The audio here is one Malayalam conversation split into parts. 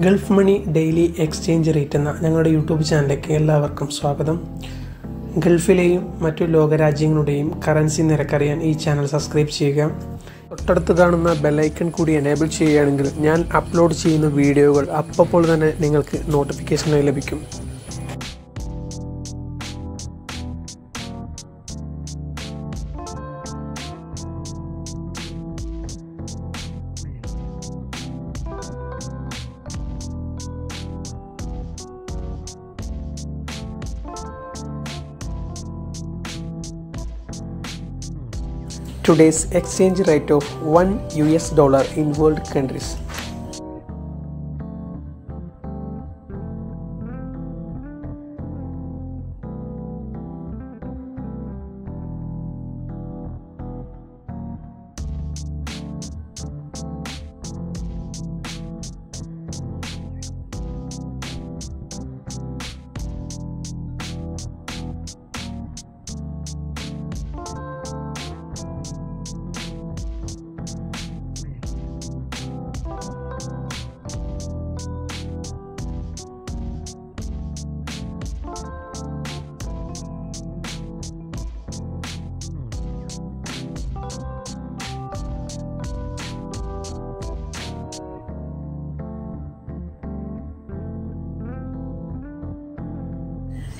Gulf Money Daily Exchange Rate എന്ന ഞങ്ങളുടെ യൂട്യൂബ് ചാനലിലേക്ക് എല്ലാവർക്കും സ്വാഗതം. ഗൾഫിലെയും മറ്റു ലോകരാജ്യങ്ങളുടെയും കറൻസി നിരക്കറിയാൻ ഈ ചാനൽ സബ്സ്ക്രൈബ് ചെയ്യുക. തൊട്ടടുത്ത് കാണുന്ന ബെല്ലൈക്കൺ കൂടി എനേബിൾ ചെയ്യുകയാണെങ്കിൽ ഞാൻ അപ്ലോഡ് ചെയ്യുന്ന വീഡിയോകൾ അപ്പോൾ തന്നെ നിങ്ങൾക്ക് നോട്ടിഫിക്കേഷനായി ലഭിക്കും. Today's exchange rate of $1 in world countries.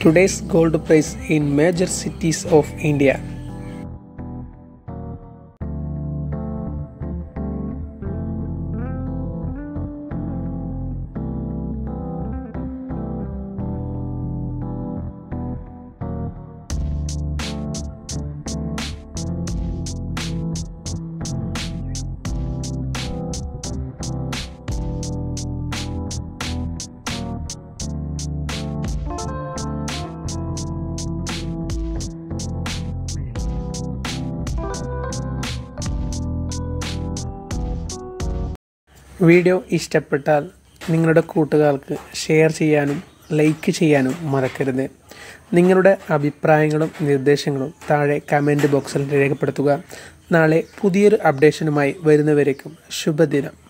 Today's gold price in major cities of India. Video ഇഷ്ടപ്പെട്ടാൽ നിങ്ങളുടെ കൂട്ടുകാർക്ക് ഷെയർ ചെയ്യാനും ലൈക്ക് ചെയ്യാനും മറക്കരുത്. നിങ്ങളുടെ അഭിപ്രായങ്ങളും നിർദ്ദേശങ്ങളും താഴെ കമൻറ്റ് ബോക്സിൽ രേഖപ്പെടുത്തുക. നാളെ പുതിയൊരു അപ്ഡേഷനുമായി വരുന്നവരേക്കും ശുഭദിനം.